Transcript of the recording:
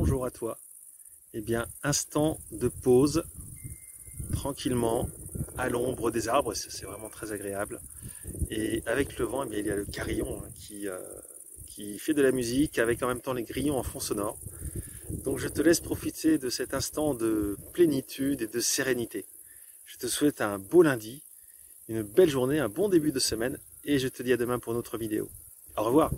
bonjour à toi. Eh bien, instant de pause, tranquillement, à l'ombre des arbres, c'est vraiment très agréable. Et avec le vent, eh bien, il y a le carillon qui fait de la musique, avec en même temps les grillons en fond sonore. Donc je te laisse profiter de cet instant de plénitude et de sérénité. Je te souhaite un beau lundi, une belle journée, un bon début de semaine, et je te dis à demain pour une autre vidéo. Au revoir.